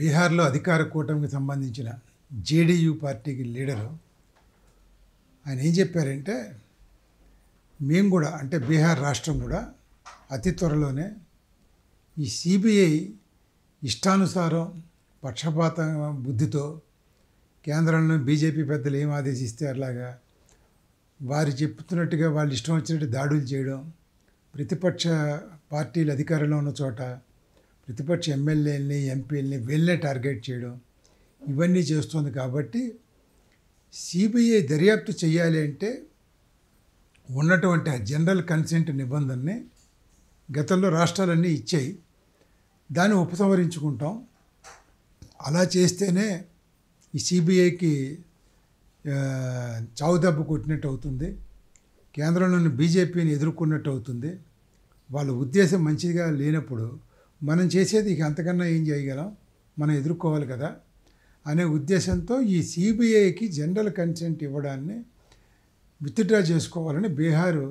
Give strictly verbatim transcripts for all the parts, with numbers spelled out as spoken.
బీహార్ లో అధికార కూటమికి సంబంధించిన జేడీయూ పార్టీకి లీడర్ ఆయన ఏం చెప్పారంటే మేము కూడా అంటే బీహార్ రాష్ట్రం కూడా అతి త్వరలోనే ఈ సిబిఐ ఇష్టానుసారం పక్షపాత బుద్ధితో కేంద్రంలో బీజేపీ పెద్దలు ఏం ఆదేశిస్తే అలాగా వారు చెప్తున్నట్టుగా వాళ్ళు ఇష్టం వచ్చినట్టు దాడులు చేయడం, ప్రతిపక్ష పార్టీలు అధికారంలో ఉన్న చోట ప్రతిపక్ష ఎమ్మెల్యేలని ఎంపీలని వీళ్ళే టార్గెట్ చేయడం ఇవన్నీ చేస్తుంది. కాబట్టి సిబిఐ దర్యాప్తు చేయాలి అంటే ఉన్నటువంటి జనరల్ కన్సెంట్ నిబంధనని గతంలో రాష్ట్రాలన్నీ ఇచ్చాయి, దాన్ని ఉపసంహరించుకుంటాం. అలా చేస్తేనే ఈ సిబిఐకి చావు దెబ్బ కొట్టినట్టు అవుతుంది, కేంద్రంలోని బీజేపీని ఎదుర్కొన్నట్టు అవుతుంది. వాళ్ళ ఉద్దేశం మంచిగా లేనప్పుడు మనం చేసేది ఇక అంతకన్నా ఏం చేయగలం, మనం ఎదుర్కోవాలి కదా అనే ఉద్దేశంతో ఈ సిబిఐకి జనరల్ కన్సెంట్ ఇవ్వడాన్ని విత్డ్రా చేసుకోవాలని బీహారు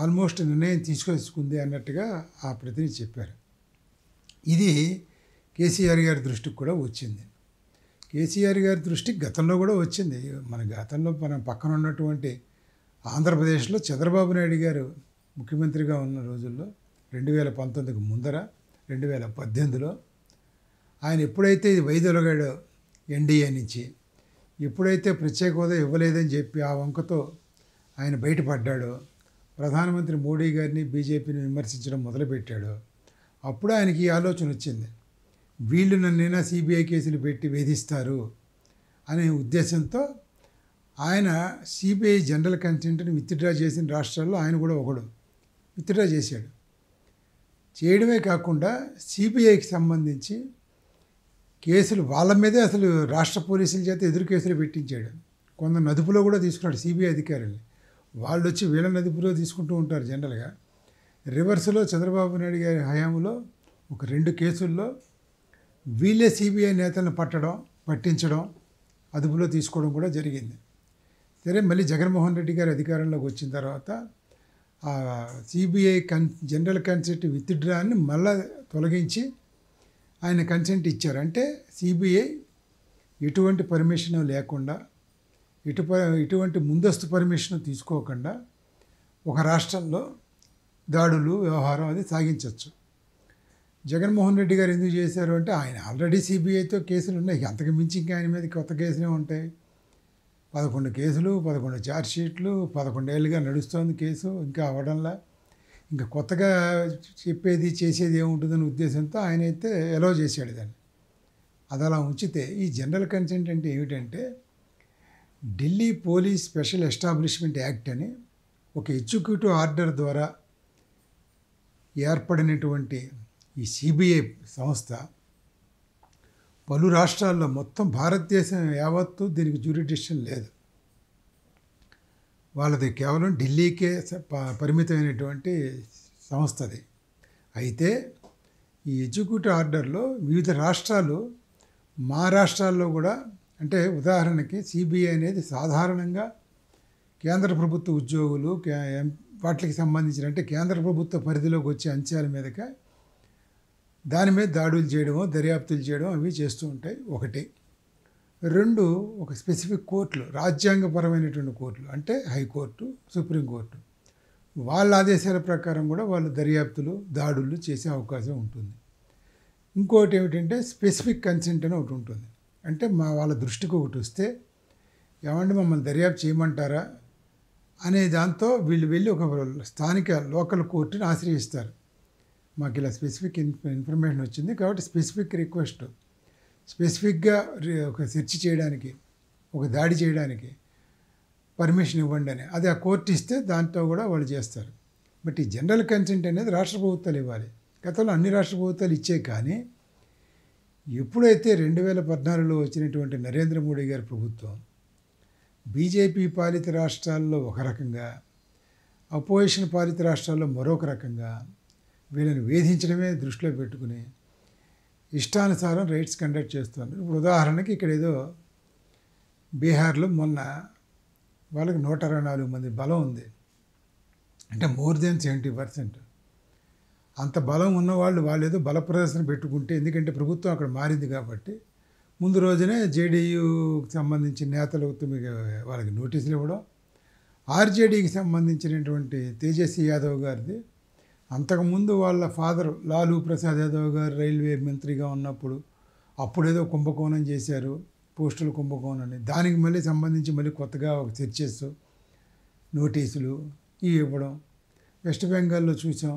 ఆల్మోస్ట్ నిర్ణయం తీసుకొచ్చుకుంది అన్నట్టుగా ఆ ప్రతినిధి చెప్పారు. ఇది కేసీఆర్ గారి దృష్టికి కూడా వచ్చింది. కేసీఆర్ గారి దృష్టికి గతంలో కూడా వచ్చింది. మన గతంలో మనం పక్కన ఉన్నటువంటి ఆంధ్రప్రదేశ్లో చంద్రబాబు నాయుడు గారు ముఖ్యమంత్రిగా ఉన్న రోజుల్లో రెండు వేల పంతొమ్మిదికి ముందర రెండు వేల పద్దెనిమిదిలో ఆయన ఎప్పుడైతే ఇది వైదొలగాడో ఎన్డీఏ నుంచి, ఎప్పుడైతే ప్రత్యేక హోదా ఇవ్వలేదని చెప్పి ఆ వంకతో ఆయన బయటపడ్డాడో, ప్రధానమంత్రి మోడీ గారిని బీజేపీని విమర్శించడం మొదలుపెట్టాడో అప్పుడు ఆయనకి ఈ ఆలోచన వచ్చింది, వీళ్ళు నన్నైనా సిబిఐ కేసులు పెట్టి వేధిస్తారు అనే ఉద్దేశంతో ఆయన సిబిఐ జనరల్ కన్సెంట్ని విత్డ్రా చేసిన రాష్ట్రాల్లో ఆయన కూడా ఒకడు. విత్డ్రా చేశాడు. చేయడమే కాకుండా సిబిఐకి సంబంధించి కేసులు వాళ్ళ మీదే అసలు రాష్ట్ర పోలీసుల చేత ఎదురు కేసులు పెట్టించాడు. కొందరు అదుపులో కూడా తీసుకున్నాడు సిబిఐ అధికారుల్ని, వాళ్ళు వచ్చి వీళ్ళని అదుపులో తీసుకుంటూ ఉంటారు జనరల్గా. రివర్స్లో చంద్రబాబు నాయుడు గారి హయాంలో ఒక రెండు కేసుల్లో వీళ్ళే సిబిఐ నేతలను పట్టడం పట్టించడం అదుపులో తీసుకోవడం కూడా జరిగింది. సరే, మళ్ళీ జగన్మోహన్ రెడ్డి గారి అధికారంలోకి వచ్చిన తర్వాత ఆ సిబిఐ కన్ జనరల్ కన్సెంట్ విత్డ్రాన్ని మళ్ళీ తొలగించి ఆయన కన్సెంట్ ఇచ్చారు. అంటే సిబిఐ ఎటువంటి పర్మిషన్ లేకుండా ఎటు ఎటువంటి ముందస్తు పర్మిషన్ తీసుకోకుండా ఒక రాష్ట్రంలో దాడులు వ్యవహారం అది సాగించవచ్చు. జగన్మోహన్ రెడ్డి గారు ఎందుకు చేశారు అంటే ఆయన ఆల్రెడీ సిబిఐతో కేసులు ఉన్నాయి, అంతకు మించి ఇంకా ఆయన మీద కొత్త కేసులే ఉంటాయి. పదకొండు కేసులు, పదకొండు ఛార్జ్షీట్లు, పదకొండేళ్ళుగా నడుస్తోంది కేసు, ఇంకా అవ్వడంలా ఇంకా కొత్తగా చెప్పేది చేసేది ఏముంటుందనే ఉద్దేశంతో ఆయన అయితే ఎలో చేశాడు దాన్ని. అది అలా ఉంచితే ఈ జనరల్ కన్సెంట్ అంటే ఏమిటంటే Delhi police special establishment act అని ఒక ఎగ్జిక్యూటివ్ ఆర్డర్ ద్వారా ఏర్పడినటువంటి ఈ సిబిఐ సంస్థ పలు రాష్ట్రాల్లో మొత్తం భారతదేశం యావత్తు దీనికి జ్యూరిడిక్షన్ లేదు, వాళ్ళది కేవలం ఢిల్లీకే పరిమితమైనటువంటి సంస్థది. అయితే ఈ ఎగ్జిక్యూటివ్ ఆర్డర్లో వివిధ రాష్ట్రాలు మా రాష్ట్రాల్లో కూడా అంటే ఉదాహరణకి సిబిఐ అనేది సాధారణంగా కేంద్ర ప్రభుత్వ ఉద్యోగులు వాటికి సంబంధించిన అంటే కేంద్ర ప్రభుత్వ పరిధిలోకి వచ్చే అంశాల మీదగా దాని మీద దాడులు చేయడము దర్యాప్తులు చేయడం అవి చేస్తూ ఉంటాయి. ఒకటి రెండు ఒక స్పెసిఫిక్ కోర్టులు రాజ్యాంగపరమైనటువంటి కోర్టులు అంటే హైకోర్టు సుప్రీంకోర్టు వాళ్ళ ఆదేశాల ప్రకారం కూడా వాళ్ళు దర్యాప్తులు దాడులు చేసే అవకాశం ఉంటుంది. ఇంకోటి ఏమిటంటే స్పెసిఫిక్ కన్సెంట్ అని ఒకటి ఉంటుంది. అంటే మా వాళ్ళ దృష్టికి ఒకటి వస్తే ఏమంటే మమ్మల్ని దర్యాప్తు చేయమంటారా అనే దాంతో వీళ్ళు వెళ్ళి ఒక స్థానిక లోకల్ కోర్టుని ఆశ్రయిస్తారు. మాకు ఇలా స్పెసిఫిక్ ఇన్ఫర్మేషన్ వచ్చింది కాబట్టి స్పెసిఫిక్ రిక్వెస్ట్ స్పెసిఫిక్గా ఒక సెర్చ్ చేయడానికి ఒక దాడి చేయడానికి పర్మిషన్ ఇవ్వండి అని అది ఆ కోర్టు ఇస్తే దాంతో కూడా వాళ్ళు చేస్తారు. బట్ ఈ జనరల్ కన్సెంట్ అనేది రాష్ట్ర ప్రభుత్వాలు ఇవ్వాలి. గతంలో అన్ని రాష్ట్ర ప్రభుత్వాలు ఇచ్చాయి. కానీ ఎప్పుడైతే రెండు వేల పద్నాలుగులో వచ్చినటువంటి నరేంద్ర మోడీ గారి ప్రభుత్వం బీజేపీ పాలిత రాష్ట్రాల్లో ఒక రకంగా అపోజిషన్ పాలిత రాష్ట్రాల్లో మరొక రకంగా వీళ్ళని వేధించడమే దృష్టిలో పెట్టుకుని ఇష్టానుసారం రైట్స్ కండక్ట్ చేస్తున్నారు. ఇప్పుడు ఉదాహరణకి ఇక్కడ ఏదో బీహార్లో మొన్న వాళ్ళకి నూట అరవై నాలుగు మంది బలం ఉంది అంటే మోర్ దెన్ సెవెంటీ పర్సెంట్. అంత బలం ఉన్నవాళ్ళు వాళ్ళేదో బల ప్రదర్శన పెట్టుకుంటే, ఎందుకంటే ప్రభుత్వం అక్కడ మారింది కాబట్టి ముందు రోజునే జేడీయూకి సంబంధించిన నేతలు వాళ్ళకి నోటీసులు ఇవ్వడం, ఆర్జేడీకి సంబంధించినటువంటి తేజస్వి యాదవ్ గారిది అంతకుముందు వాళ్ళ ఫాదర్ లాలూ ప్రసాద్ యాదవ్ గారు రైల్వే మంత్రిగా ఉన్నప్పుడు అప్పుడేదో కుంభకోణం చేశారు, పోస్టుల కుంభకోణం అని, దానికి మళ్ళీ సంబంధించి మళ్ళీ కొత్తగా ఒక చర్చెస్ నోటీసులు ఇవి ఇవ్వడం వెస్ట్ బెంగాల్లో చూసాం.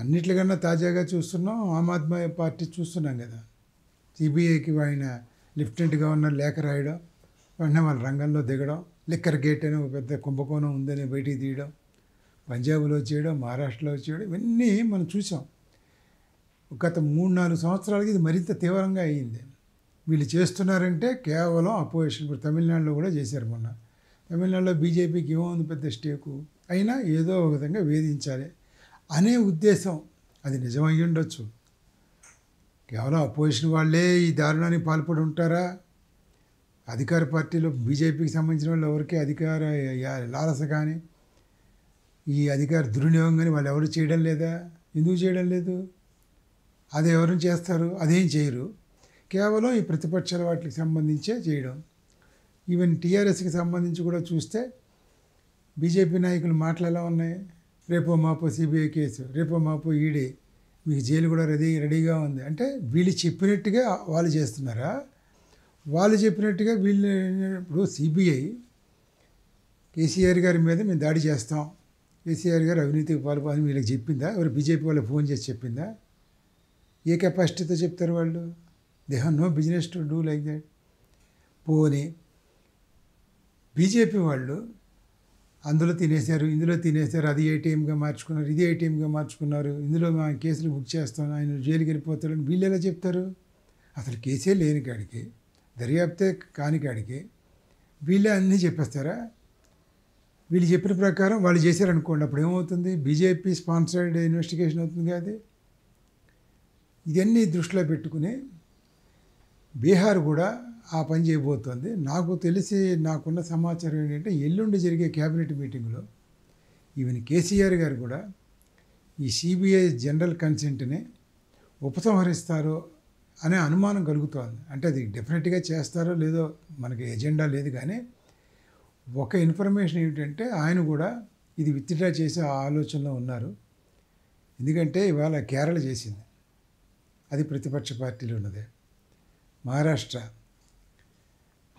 అన్నిట్లకన్నా తాజాగా చూస్తున్నాం ఆమ్ ఆద్మీ పార్టీ చూస్తున్నాం కదా, సిబిఐకి ఆయన లెఫ్టినెంట్ గవర్నర్ లేఖ రాయడం, వెంటనే వాళ్ళ రంగంలో దిగడం, లిక్కర్ గేట్ అనే ఒక పెద్ద కుంభకోణం ఉందని బయటికి తీయడం, పంజాబ్లో చేయడం, మహారాష్ట్రలో చేయడం, ఇవన్నీ మనం చూసాం. గత మూడు నాలుగు సంవత్సరాలకి ఇది మరింత తీవ్రంగా అయ్యింది. వీళ్ళు చేస్తున్నారంటే కేవలం అపోజిషన్. ఇప్పుడు తమిళనాడులో కూడా చేశారు మొన్న. తమిళనాడులో బీజేపీకి ఏమవుంది పెద్ద స్టేకు, అయినా ఏదో ఒక విధంగా వేధించాలి అనే ఉద్దేశం. అది నిజమై ఉండొచ్చు. కేవలం అపోజిషన్ వాళ్ళే ఈ దారుణానికి పాల్పడి ఉంటారా? అధికార పార్టీలో బీజేపీకి సంబంధించిన వాళ్ళు ఎవరికి అధికార లాలస కానీ ఈ అధికార దుర్వినియోగం కానీ వాళ్ళు ఎవరు చేయడం లేదా? ఎందుకు చేయడం లేదు? అది ఎవరు చేస్తారు? అదేం చేయరు. కేవలం ఈ ప్రతిపక్షాల వాటికి సంబంధించే చేయడం. ఈవెన్ టీఆర్ఎస్కి సంబంధించి కూడా చూస్తే బీజేపీ నాయకులు మాటలు ఉన్నాయి, రేపో మాపో సిబిఐ కేసు, రేపో మాపో ఈడీ, మీకు జైలు కూడా రెడీ రెడీగా ఉంది అంటే వీళ్ళు చెప్పినట్టుగా వాళ్ళు చేస్తున్నారా? వాళ్ళు చెప్పినట్టుగా వీళ్ళు. ఇప్పుడు సిబిఐ కేసీఆర్ గారి మీద మేము దాడి చేస్తాం, కేసీఆర్ గారు అవినీతికి పాల్పని వీళ్ళకి చెప్పిందా? ఎవరు బీజేపీ వాళ్ళకి ఫోన్ చేసి చెప్పిందా? ఏ కెపాసిటీతో చెప్తారు వాళ్ళు? They have no business to do like that. పోనీ బీజేపీ వాళ్ళు అందులో తినేశారు, ఇందులో తినేశారు, అది ఏటీఎంగా మార్చుకున్నారు, ఇది ఏటీఎంగా మార్చుకున్నారు, ఇందులో మా కేసులు బుక్ చేస్తాం, ఆయన జైలుకి వెళ్ళిపోతారు, వీళ్ళు ఎలా చెప్తారు? అసలు కేసే లేని కాడికి, దర్యాప్తే కాని కాడికి వీళ్ళే అన్నీ చెప్పేస్తారా? వీళ్ళు చెప్పిన ప్రకారం వాళ్ళు చేశారనుకోండి, అప్పుడు ఏమవుతుంది? బీజేపీ స్పాన్సర్డ్ ఇన్వెస్టిగేషన్ అవుతుంది. అది ఇదన్నీ దృష్టిలో పెట్టుకుని బీహార్ కూడా ఆ పని చేయబోతోంది. నాకు తెలిసి నాకున్న సమాచారం ఏంటంటే ఎల్లుండి జరిగే క్యాబినెట్ మీటింగ్లో ఈవెన్ కేసీఆర్ గారు కూడా ఈ సిబిఐ జనరల్ కన్సెంట్ని ఉపసంహరిస్తారు అనే అనుమానం కలుగుతోంది. అంటే అది డెఫినెట్గా చేస్తారో లేదో మనకి ఎజెండా లేదు, కానీ ఒక ఇన్ఫర్మేషన్ ఏమిటంటే ఆయన కూడా ఇది విత్డ్రా చేసే ఆలోచనలో ఉన్నారు. ఎందుకంటే ఇవాళ కేరళ చేసింది, అది ప్రతిపక్ష పార్టీలు ఉన్నదే, మహారాష్ట్ర,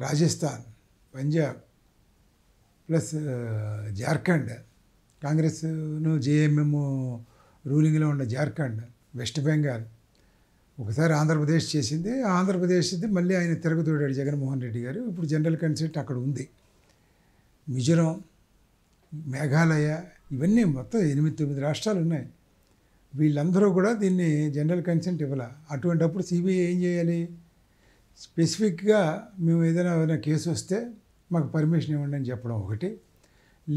రాజస్థాన్, పంజాబ్ ప్లస్ జార్ఖండ్, కాంగ్రెస్ను జేఎంఎం రూలింగ్లో ఉన్న జార్ఖండ్, వెస్ట్ బెంగాల్, ఒకసారి ఆంధ్రప్రదేశ్ చేసింది. ఆంధ్రప్రదేశ్ది మళ్ళీ ఆయన తిరగతోడాడు జగన్మోహన్ రెడ్డి గారు, ఇప్పుడు జనరల్ కన్సెంట్ అక్కడ ఉంది. మిజోరం, మేఘాలయ, ఇవన్నీ మొత్తం ఎనిమిది తొమ్మిది రాష్ట్రాలు ఉన్నాయి. వీళ్ళందరూ కూడా దీన్ని జనరల్ కన్సెంట్ ఇవ్వాలి. అటువంటిప్పుడు సిబిఐ ఏం చేయాలి? స్పెసిఫిక్గా మేము ఏదైనా ఏదైనా కేసు వస్తే మాకు పర్మిషన్ ఇవ్వండి అని చెప్పడం ఒకటి,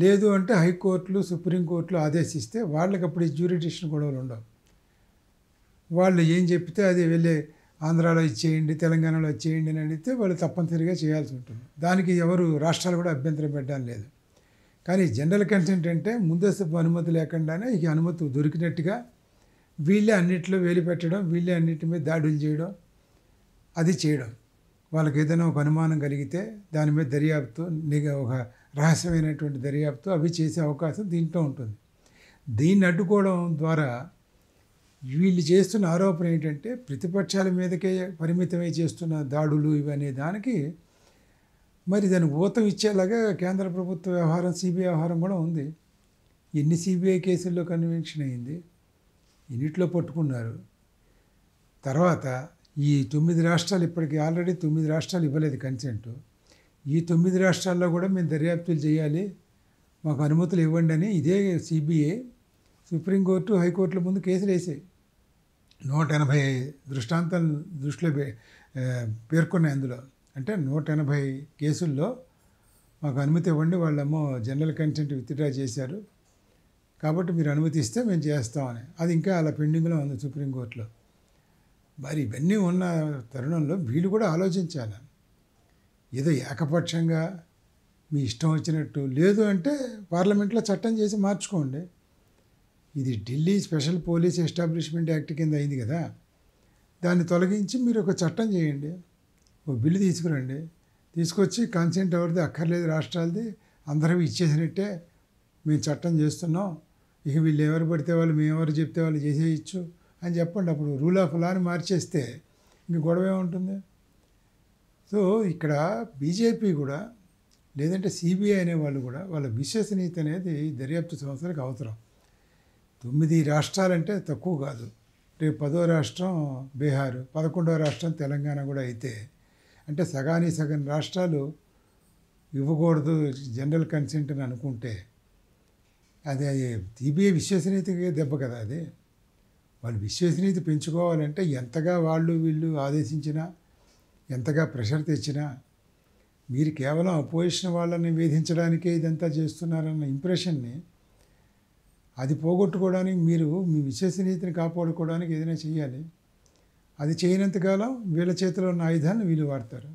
లేదు అంటే హైకోర్టులు సుప్రీంకోర్టులు ఆదేశిస్తే వాళ్ళకి అప్పుడు జ్యూరిడిక్షన్ గొడవలు ఉండవు. వాళ్ళు ఏం చెప్తే అది వెళ్ళే ఆంధ్రాలో ఇచ్చేయండి, తెలంగాణలో ఇచ్చేయండి అని అడిగితే వాళ్ళు తప్పనిసరిగా చేయాల్సి ఉంటుంది. దానికి ఎవరు రాష్ట్రాలు కూడా అభ్యంతరం పెట్టడం లేదు. కానీ జనరల్ కన్సెంట్ అంటే ముందస్తు అనుమతి లేకుండానే ఈ అనుమతి దొరికినట్టుగా వీళ్ళే అన్నింటిలో వేలు పెట్టడం, వీళ్ళే అన్నింటి మీద దాడులు చేయడం, అది చేయడం. వాళ్ళకి ఏదైనా ఒక అనుమానం కలిగితే దాని మీద దర్యాప్తు, ఒక రహస్యమైనటువంటి దర్యాప్తు అవి చేసే అవకాశం దీంట్లో ఉంటుంది. దీన్ని అడ్డుకోవడం ద్వారా వీళ్ళు చేస్తున్న ఆరోపణ ఏంటంటే ప్రతిపక్షాల మీదకే పరిమితమై చేస్తున్న దాడులు ఇవనే దానికి మరి దాని ఊతం ఇచ్చేలాగా కేంద్ర ప్రభుత్వ వ్యవహారం, సిబిఐ వ్యవహారం కూడా ఉంది. ఎన్ని సిబిఐ కేసుల్లో కన్విక్షన్ అయింది, ఎన్నిట్లో పట్టుకున్నారు. తర్వాత ఈ తొమ్మిది రాష్ట్రాలు ఇప్పటికీ ఆల్రెడీ తొమ్మిది రాష్ట్రాలు ఇవ్వలేదు కన్సెంట్. ఈ తొమ్మిది రాష్ట్రాల్లో కూడా మేము దర్యాప్తులు చేయాలి, మాకు అనుమతులు ఇవ్వండి అని ఇదే సిబిఐ సుప్రీంకోర్టు హైకోర్టుల ముందు కేసులు వేసాయి. నూట ఎనభై దృష్టాంతం దృష్టిలో పేర్కొన్నాయి. అందులో అంటే నూట ఎనభై కేసుల్లో మాకు అనుమతి ఇవ్వండి, వాళ్ళేమో జనరల్ కన్సెంట్ విత్డ్రా చేశారు కాబట్టి మీరు అనుమతిస్తే మేము చేస్తామని, అది ఇంకా అలా పెండింగ్లో ఉంది సుప్రీంకోర్టులో. మరి ఇవన్నీ ఉన్న తరుణంలో వీళ్ళు కూడా ఆలోచించాలి. ఏదో ఏకపక్షంగా మీ ఇష్టం వచ్చినట్టు లేదు అంటే పార్లమెంట్లో చట్టం చేసి మార్చుకోండి. ఇది Delhi special police establishment act కింద అయింది కదా, దాన్ని తొలగించి మీరు ఒక చట్టం చేయండి, ఒక బిల్లు తీసుకురండి, తీసుకొచ్చి కాన్సెంట్ ఎవరిది అక్కర్లేదు రాష్ట్రాలది అందరూ ఇచ్చేసినట్టే మేము చట్టం చేస్తున్నాం, ఇక వీళ్ళు ఎవరు పడితే వాళ్ళు మేమెవరు చెప్తే వాళ్ళు చేసేయచ్చు అని చెప్పండి. అప్పుడు రూల్ ఆఫ్ లాని మార్చేస్తే ఇంక గొడవ ఏముంటుంది? సో ఇక్కడ బీజేపీ కూడా లేదంటే సిబిఐ అనేవాళ్ళు కూడా వాళ్ళ విశ్వసనీయత అనేది దర్యాప్తు సంస్థలకు అవసరం. తొమ్మిది రాష్ట్రాలంటే తక్కువ కాదు, రేపు పదో రాష్ట్రం బీహారు, పదకొండవ రాష్ట్రం తెలంగాణ కూడా అయితే, అంటే సగాని సగం రాష్ట్రాలు ఇవ్వకూడదు జనరల్ కన్సెంట్ అని అనుకుంటే అది సిబిఐ విశ్వసనీయతకి దెబ్బ కదా. అది వాళ్ళు విశ్వసనీయత పెంచుకోవాలంటే ఎంతగా వాళ్ళు వీళ్ళు ఆదేశించినా ఎంతగా ప్రెషర్ తెచ్చినా మీరు కేవలం అపోజిషన్ వాళ్ళని వేధించడానికే ఇదంతా చేస్తున్నారన్న ఇంప్రెషన్ని అది పోగొట్టుకోవడానికి మీరు మీ విశ్వసనీయతని కాపాడుకోవడానికి ఏదైనా చేయాలి. అది చేయనంతకాలం వీళ్ళ చేతిలో ఉన్న ఆయుధాన్ని వీళ్ళు వాడతారు.